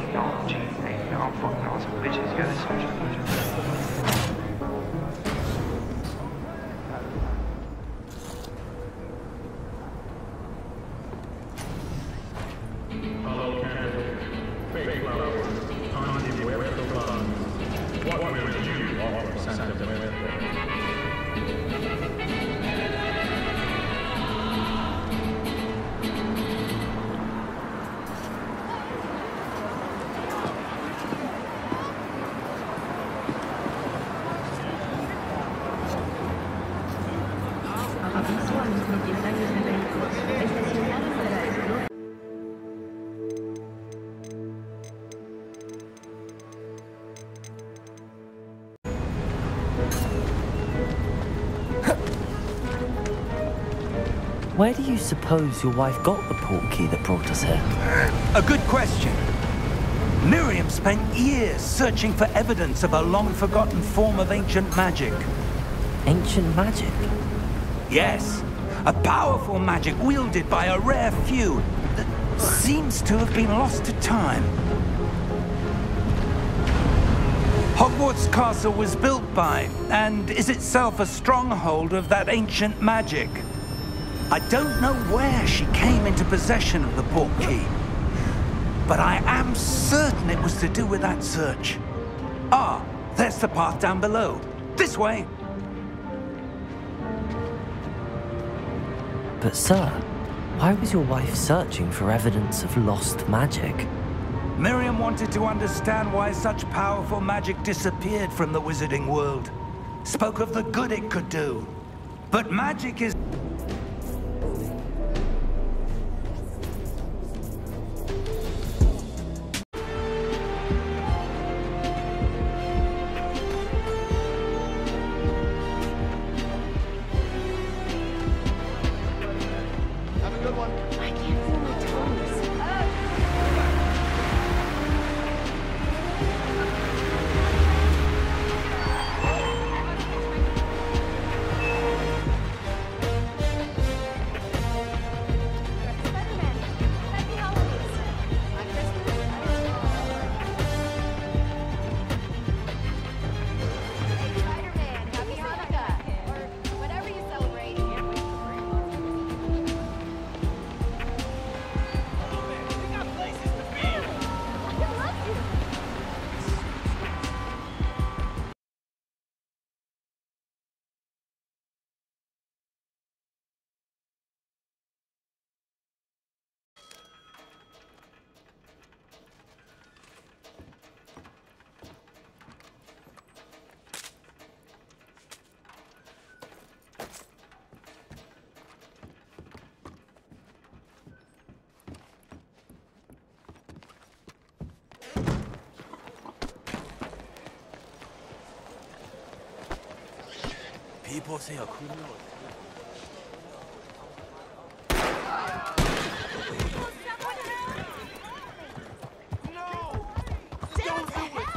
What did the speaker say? technology. Ain't no fucking awesome bitches got a social media. Where do you suppose your wife got the portkey that brought us here? A good question. Miriam spent years searching for evidence of a long-forgotten form of ancient magic. Ancient magic? Yes. A powerful magic wielded by a rare few that seems to have been lost to time. Hogwarts Castle was built by, and is itself a stronghold of that ancient magic. I don't know where she came into possession of the portkey, but I am certain it was to do with that search. Ah, there's the path down below. This way! But sir, why was your wife searching for evidence of lost magic? Miriam wanted to understand why such powerful magic disappeared from the wizarding world. Spoke of the good it could do. But magic is... 보세요. No! Don't do it!